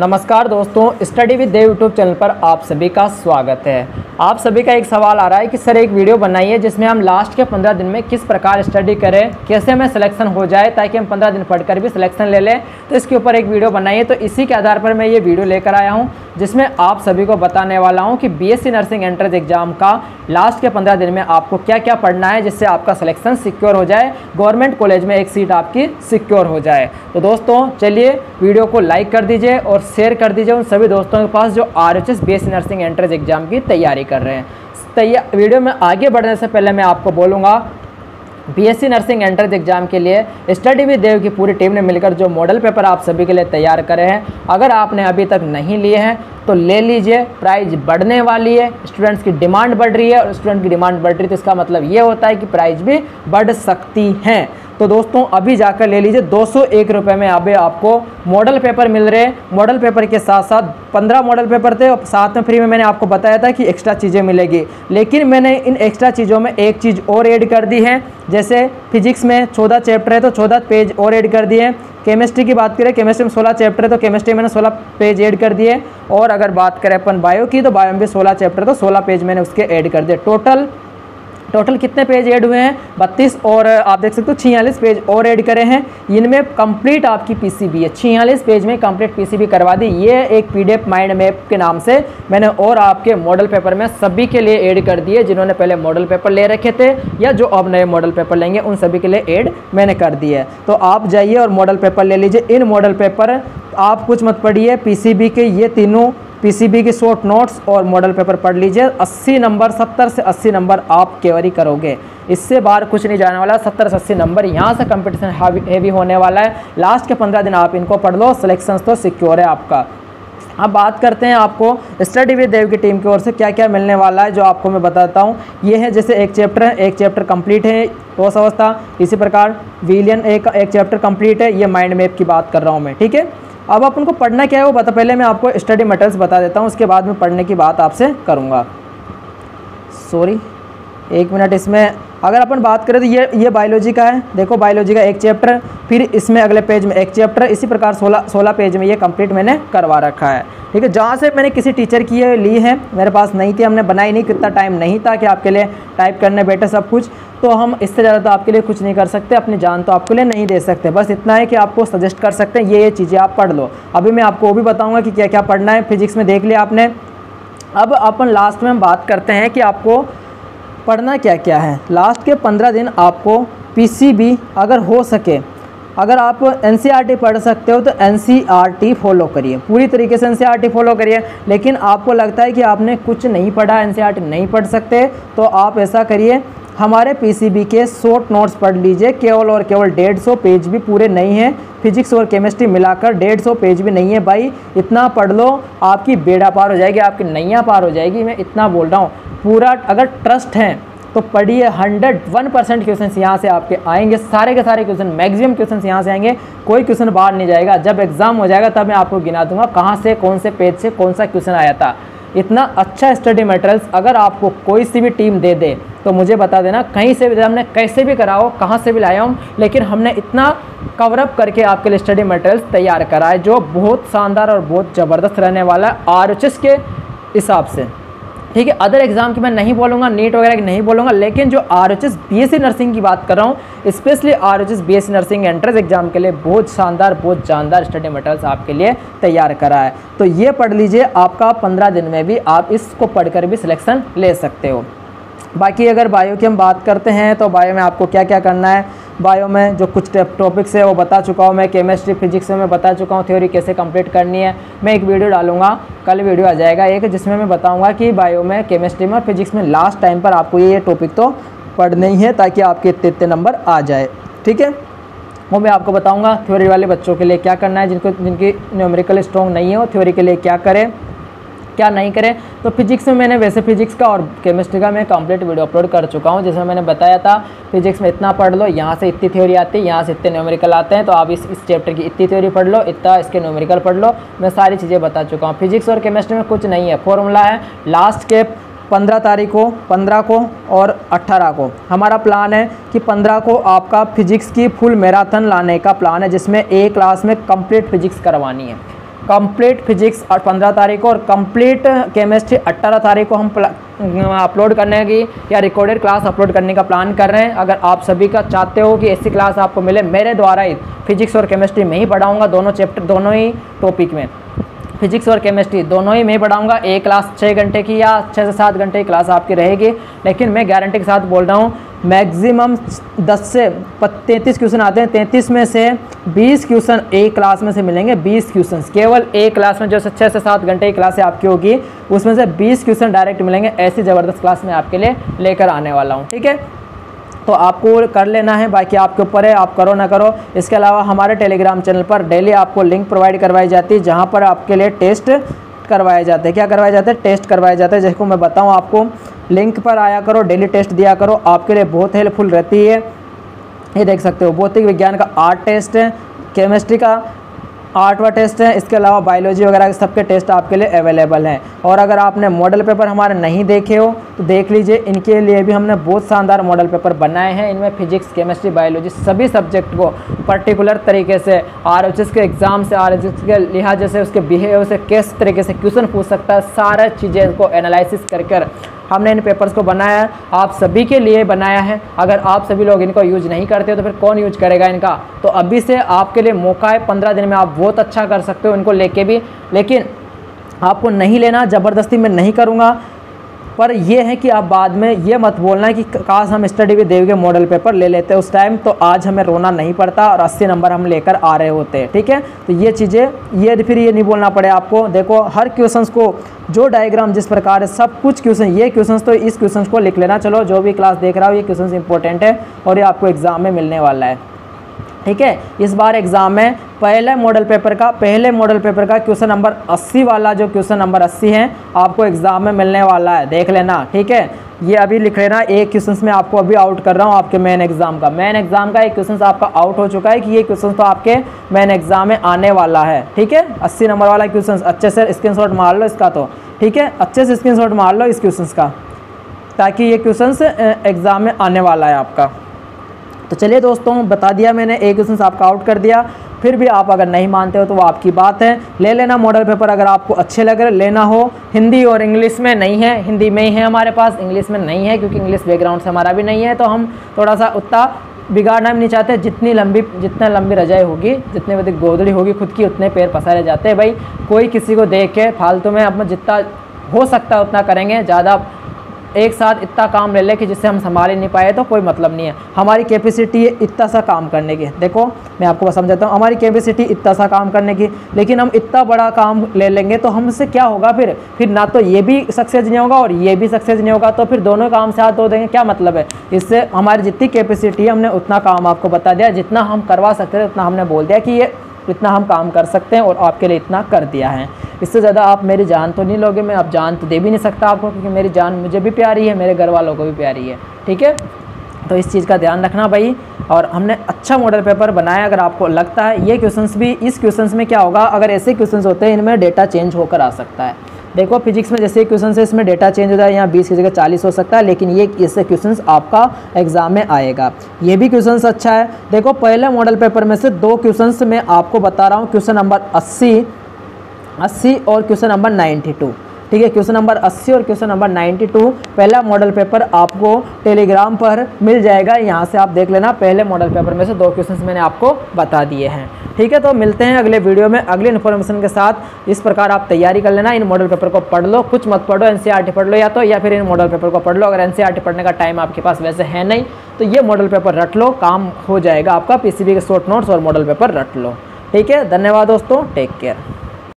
नमस्कार दोस्तों, study with Dev YouTube channel पर आप सभी का स्वागत है। आप सभी का एक सवाल आ रहा है कि सर एक वीडियो बनाइए जिसमें हम लास्ट के 15 दिन में किस प्रकार स्टडी करें, कैसे हमें सिलेक्शन हो जाए ताकि हम 15 दिन पढ़कर भी सिलेक्शन ले लें, तो इसके ऊपर एक वीडियो बनाइए। तो इसी के आधार पर मैं ये वीडियो लेकर आया हूँ जिसमें आप सभी को बताने वाला हूँ कि बीएससी नर्सिंग एंट्रेंस एग्जाम का लास्ट के 15 दिन में आपको क्या क्या पढ़ना है जिससे आपका सिलेक्शन सिक्योर हो जाए, गवर्नमेंट कॉलेज में एक सीट आपकी सिक्योर हो जाए। तो दोस्तों चलिए वीडियो को लाइक कर दीजिए और शेयर कर दीजिए उन सभी दोस्तों के पास जो RHS BSc nursing entrance exam की तैयारी कर रहे हैं। वीडियो में आगे बढ़ने से पहले मैं आपको बोलूँगा बीएससी नर्सिंग एंट्रेंस एग्जाम के लिए स्टडी विद देव की पूरी टीम ने मिलकर जो मॉडल पेपर आप सभी के लिए तैयार करे हैं, अगर आपने अभी तक नहीं लिए हैं तो ले लीजिए। प्राइस बढ़ने वाली है, स्टूडेंट्स की डिमांड बढ़ रही है और स्टूडेंट की डिमांड बढ़ रही है तो इसका मतलब ये होता है कि प्राइस भी बढ़ सकती हैं। तो दोस्तों अभी जाकर ले लीजिए, 201 रुपये में अभी आपको मॉडल पेपर मिल रहे हैं। मॉडल पेपर के साथ साथ 15 मॉडल पेपर थे और साथ में फ्री में मैंने आपको बताया था कि एक्स्ट्रा चीज़ें मिलेगी, लेकिन मैंने इन एक्स्ट्रा चीज़ों में एक चीज़ और ऐड कर दी है। जैसे फिजिक्स में 14 चैप्टर है तो 14 पेज और ऐड कर दिए। केमिस्ट्री की बात करें, केमिस्ट्री में 16 चैप्टर है तो केमिस्ट्री मैंने 16 पेज ऐड कर दिए। और अगर बात करें अपन बायो की तो बायो में भी 16 चैप्टर तो 16 पेज मैंने उसके ऐड कर दिए। टोटल कितने पेज ऐड हुए हैं, 32 और आप देख सकते हो 46 पेज और ऐड करे हैं। इनमें कंप्लीट आपकी पीसीबी है, 46 पेज में कंप्लीट पीसीबी करवा दी। ये एक पीडीएफ माइंड मैप के नाम से मैंने और आपके मॉडल पेपर में सभी के लिए ऐड कर दिए जिन्होंने पहले मॉडल पेपर ले रखे थे या जो अब नए मॉडल पेपर लेंगे उन सभी के लिए ऐड मैंने कर दिए। तो आप जाइए और मॉडल पेपर ले लीजिए। इन मॉडल पेपर आप कुछ मत पढ़िए, पीसीबी के ये तीनों पीसीबी के शॉर्ट नोट्स और मॉडल पेपर पढ़ लीजिए। 80 नंबर 70 से 80 नंबर आप कैरी करोगे, इससे बाहर कुछ नहीं जाने वाला। 70 से 80 नंबर यहाँ से कंपटीशन हैवी होने वाला है। लास्ट के 15 दिन आप इनको पढ़ लो, सिलेक्शंस तो सिक्योर है आपका। अब बात करते हैं आपको स्टडी विद देव की टीम की ओर से क्या क्या मिलने वाला है जो आपको मैं बताता हूँ। ये है जैसे एक चैप्टर कंप्लीट है ठोस अवस्था, इसी प्रकार विलियन एक चैप्टर कंप्लीट है। ये माइंड मैप की बात कर रहा हूँ मैं, ठीक है। अब आप उनको पढ़ना क्या है वो बता, पहले मैं आपको स्टडी मटेरियल्स बता देता हूँ, उसके बाद में पढ़ने की बात आपसे करूँगा। सॉरी एक मिनट, इसमें अगर अपन बात करें तो ये बायोलॉजी का है, देखो बायोलॉजी का एक चैप्टर, फिर इसमें अगले पेज में एक चैप्टर, इसी प्रकार 16 पेज में ये कंप्लीट मैंने करवा रखा है, ठीक है। जहाँ से मैंने किसी टीचर की ये ली है, मेरे पास नहीं थी, हमने बनाई नहीं, कितना टाइम नहीं था कि आपके लिए टाइप करने बैठे सब कुछ, तो हम इससे ज़्यादा तो आपके लिए कुछ नहीं कर सकते, अपनी जान तो आपके लिए नहीं दे सकते। बस इतना है कि आपको सजेस्ट कर सकते हैं ये चीज़ें आप पढ़ लो। अभी मैं आपको वो भी बताऊँगा कि क्या क्या पढ़ना है। फिजिक्स में देख लिया आपने, अब अपन लास्ट में हम बात करते हैं कि आपको पढ़ना क्या क्या है। लास्ट के 15 दिन आपको पीसीबी अगर हो सके, अगर आप NCERT पढ़ सकते हो तो NCERT फॉलो करिए, पूरी तरीके से NCERT फॉलो करिए। लेकिन आपको लगता है कि आपने कुछ नहीं पढ़ा, NCERT नहीं पढ़ सकते, तो आप ऐसा करिए हमारे पीसीबी के शॉर्ट नोट्स पढ़ लीजिए। केवल और केवल 150 पेज भी पूरे नहीं हैं, फिजिक्स और केमिस्ट्री मिलाकर 150 पेज भी नहीं है भाई। इतना पढ़ लो, आपकी बेड़ा पार हो जाएगी, आपकी नैया पार हो जाएगी, मैं इतना बोल रहा हूँ। पूरा अगर ट्रस्ट हैं तो पढ़िए, 101% क्वेश्चन यहाँ से आपके आएंगे, सारे के सारे क्वेश्चन, मैक्सिमम क्वेश्चन यहाँ से आएंगे, कोई क्वेश्चन बाहर नहीं जाएगा। जब एग्ज़ाम हो जाएगा तब मैं आपको गिना दूंगा कहाँ से, कौन से पेज से कौन सा क्वेश्चन आया था। इतना अच्छा स्टडी मटेरियल्स अगर आपको कोई सी भी टीम दे दे तो मुझे बता देना, कहीं से भी हमने कैसे भी कराओ, कहाँ से भी लाया हूँ, लेकिन हमने इतना कवरअप करके आपके लिए स्टडी मटेरियल्स तैयार करा है जो बहुत शानदार और बहुत ज़बरदस्त रहने वाला है RHS के हिसाब से, ठीक है। अदर एग्ज़ाम की मैं नहीं बोलूँगा, नीट वगैरह की नहीं बोलूँगा, लेकिन जो RHS BSc नर्सिंग की बात कर रहा हूँ, specially RHS BSc nursing entrance exam के लिए बहुत शानदार स्टडी मटेरियल्स आपके लिए तैयार करा है। तो ये पढ़ लीजिए, आपका 15 दिन में भी आप इसको पढ़कर भी सिलेक्शन ले सकते हो। बाकी अगर बायो की हम बात करते हैं तो बायो में आपको क्या क्या करना है, बायो में जो कुछ टॉपिक्स है वो बता चुका हूँ मैं। केमिस्ट्री फिजिक्स में मैं बता चुका हूँ थ्योरी कैसे कंप्लीट करनी है। मैं एक वीडियो डालूंगा, कल वीडियो आ जाएगा एक, जिसमें मैं बताऊंगा कि बायो में, केमिस्ट्री में और फिजिक्स में लास्ट टाइम पर आपको ये टॉपिक तो पढ़ने ही है ताकि आपके इतने नंबर आ जाए, ठीक है। वो मैं आपको बताऊँगा। थ्योरी वाले बच्चों के लिए क्या करना है, जिनकी न्यूमेरिकल स्ट्रॉन्ग नहीं है वो थ्योरी के लिए क्या करें क्या नहीं करें। तो फिजिक्स में मैंने वैसे फिजिक्स का और केमिस्ट्री का मैं कंप्लीट वीडियो अपलोड कर चुका हूं जिसमें मैंने बताया था फिजिक्स में इतना पढ़ लो, यहाँ से इतनी थ्योरी आती है, यहाँ से इतने न्यूमेरिकल आते हैं, तो आप इस चैप्टर की इतनी थ्योरी पढ़ लो, इतना इसके न्यूमेरिकल पढ़ लो, मैं सारी चीज़ें बता चुका हूँ। फिजिक्स और केमिस्ट्री में कुछ नहीं है, फॉर्मूला है। लास्ट के 15 को और 18 को हमारा प्लान है कि 15 को आपका फिजिक्स की फुल मैराथन लाने का प्लान है जिसमें एक क्लास में कंप्लीट फिजिक्स करवानी है। कंप्लीट फिजिक्स 15 तारीख को और कंप्लीट केमिस्ट्री 18 तारीख को हम अपलोड करने की या रिकॉर्डेड क्लास अपलोड करने का प्लान कर रहे हैं। अगर आप सभी का चाहते हो कि ऐसी क्लास आपको मिले, मेरे द्वारा ही फिजिक्स और केमिस्ट्री में ही पढ़ाऊँगा, दोनों चैप्टर दोनों ही टॉपिक में, फिजिक्स और केमिस्ट्री दोनों ही मैं पढ़ाऊँगा। एक क्लास 6 घंटे की या 6 से 7 घंटे की क्लास आपकी रहेगी, लेकिन मैं गारंटी के साथ बोल रहा हूँ मैक्सिमम 10 से 33 क्वेश्चन आते हैं, 33 में से 20 क्वेश्चन एक क्लास में से मिलेंगे। 20 क्वेश्चन केवल एक क्लास में, जो 6 से 7 घंटे की क्लास आपकी होगी उसमें से 20 क्वेश्चन डायरेक्ट मिलेंगे। ऐसी ज़बरदस्त क्लास मैं आपके लिए लेकर आने वाला हूँ, ठीक है? तो आपको कर लेना है, बाकी आपके ऊपर है आप करो ना करो। इसके अलावा हमारे टेलीग्राम चैनल पर डेली आपको लिंक प्रोवाइड करवाई जाती है, जहां पर आपके लिए टेस्ट करवाए जाते हैं। क्या करवाए जाते हैं? टेस्ट करवाए जाते हैं। जिसको मैं बताऊं, आपको लिंक पर आया करो, डेली टेस्ट दिया करो, आपके लिए बहुत हेल्पफुल रहती है। ये देख सकते हो, भौतिक विज्ञान का 8 टेस्ट है, केमिस्ट्री का 8वां टेस्ट है, इसके अलावा बायोलॉजी वगैरह के सबके टेस्ट आपके लिए अवेलेबल हैं। और अगर आपने मॉडल पेपर हमारे नहीं देखे हो तो देख लीजिए, इनके लिए भी हमने बहुत शानदार मॉडल पेपर बनाए हैं। इनमें फिजिक्स, केमिस्ट्री, बायोलॉजी सभी सब्जेक्ट को पर्टिकुलर तरीके से आरएचएस के एग्ज़ाम से, आरएचएस के लिहाजे से, उसके बिहेवियर से, किस तरीके से क्वेश्चन पूछ सकता है, सारा चीज़ें को एनालिसिस कर हमने इन पेपर्स को बनाया है, आप सभी के लिए बनाया है। अगर आप सभी लोग इनको यूज़ नहीं करते हो तो फिर कौन यूज करेगा इनका? तो अभी से आपके लिए मौका है, 15 दिन में आप बहुत अच्छा कर सकते हो इनको लेके भी। लेकिन आपको नहीं लेना, ज़बरदस्ती मैं नहीं करूँगा, पर यह है कि आप बाद में ये मत बोलना कि काश हम स्टडी विद देव के मॉडल पेपर ले लेते उस टाइम, तो आज हमें रोना नहीं पड़ता और 80 नंबर हम लेकर आ रहे होते हैं, ठीक है? तो ये चीज़ें फिर ये नहीं बोलना पड़े आपको। देखो, हर क्वेश्चंस को जो डायग्राम जिस प्रकार है, सब कुछ क्वेश्चन, ये क्वेश्चंस तो इस क्वेश्चंस को लिख लेना, चलो जो भी क्लास देख रहा हो ये क्वेश्चंस इंपॉर्टेंट है और ये आपको एग्ज़ाम में मिलने वाला है, ठीक है? इस बार एग्ज़ाम में पहले मॉडल पेपर का क्वेश्चन नंबर 80 वाला, जो क्वेश्चन नंबर 80 है आपको एग्ज़ाम में मिलने वाला है, देख लेना, ठीक है? ये अभी लिख लेना, एक क्वेश्चन में आपको अभी आउट कर रहा हूँ आपके मेन एग्ज़ाम का एक क्वेश्चन आपका आउट हो चुका है कि ये क्वेश्चन तो आपके मेन एग्ज़ाम में आने वाला है, ठीक है? 80 नंबर वाला क्वेश्चन अच्छे से स्क्रीनशॉट मार लो इसका, तो ठीक है, अच्छे से स्क्रीनशॉट मार लो इस क्वेश्चन का, ताकि ये क्वेश्चन एग्ज़ाम में आने वाला है आपका। तो चलिए दोस्तों, बता दिया मैंने, एक क्वेश्चन आपका आउट कर दिया, फिर भी आप अगर नहीं मानते हो तो वो आपकी बात है, ले लेना मॉडल पेपर अगर आपको अच्छे लग रहे, लेना हो। हिंदी और इंग्लिश में नहीं है, हिंदी में ही है हमारे पास, इंग्लिश में नहीं है क्योंकि इंग्लिश बैकग्राउंड से हमारा भी नहीं है, तो हम थोड़ा सा उतना बिगाड़ना भी नहीं चाहते। जितना लंबी रजाई होगी, जितने बड़ी गोदड़ी होगी खुद की, उतने पैर पसारे जाते हैं भाई। कोई किसी को देख के फालतू में अपना जितना हो सकता है उतना करेंगे, ज़्यादा एक साथ इतना काम ले ले कि जिससे हम संभाल ही नहीं पाए तो कोई मतलब नहीं है। हमारी कैपेसिटी है इतना सा काम करने की, देखो मैं आपको समझाता हूँ, हमारी कैपेसिटी इतना सा काम करने की, लेकिन हम इतना बड़ा काम ले लेंगे तो हमसे क्या होगा फिर ना तो ये भी सक्सेस नहीं होगा और ये भी सक्सेस नहीं होगा, तो फिर दोनों काम साथ दो देंगे, क्या मतलब है? इससे हमारी जितनी कैपेसिटी है, हमने उतना काम आपको बता दिया, जितना हम करवा सकते थे उतना हमने बोल दिया कि ये इतना हम काम कर सकते हैं और आपके लिए इतना कर दिया है। इससे ज़्यादा आप मेरी जान तो नहीं लोगे, मैं आप जान तो दे भी नहीं सकता आपको, क्योंकि मेरी जान मुझे भी प्यारी है, मेरे घर वालों को भी प्यारी है, ठीक है? तो इस चीज़ का ध्यान रखना भाई। और हमने अच्छा मॉडल पेपर बनाया, अगर आपको लगता है ये क्वेश्चंस भी, इस क्वेश्चंस में क्या होगा, अगर ऐसे क्वेश्चंस होते हैं इनमें डेटा चेंज होकर आ सकता है। देखो फिजिक्स में जैसे क्वेश्चन है इसमें डेटा चेंज हो जाए, यहाँ 20 की जगह 40 हो सकता है, लेकिन ये इससे क्वेश्चन आपका एग्जाम में आएगा। ये भी क्वेश्चन अच्छा है, देखो पहले मॉडल पेपर में से 2 क्वेश्चन मैं आपको बता रहा हूँ, क्वेश्चन नंबर 80 और क्वेश्चन नंबर 92, ठीक है? क्वेश्चन नंबर 80 और क्वेश्चन नंबर 92 पहला मॉडल पेपर आपको टेलीग्राम पर मिल जाएगा, यहाँ से आप देख लेना। पहले मॉडल पेपर में से 2 क्वेश्चन मैंने आपको बता दिए हैं, ठीक है? तो मिलते हैं अगले वीडियो में अगले इन्फॉर्मेशन के साथ। इस प्रकार आप तैयारी कर लेना, इन मॉडल पेपर को पढ़ लो, कुछ मत पढ़ो, एनसीईआरटी पढ़ लो या फिर इन मॉडल पेपर को पढ़ लो। अगर एनसीईआरटी पढ़ने का टाइम आपके पास वैसे है नहीं तो ये मॉडल पेपर रट लो, काम हो जाएगा आपका। पीसीबी के शॉर्ट नोट्स और मॉडल पेपर रट लो, ठीक है? धन्यवाद दोस्तों, टेक केयर।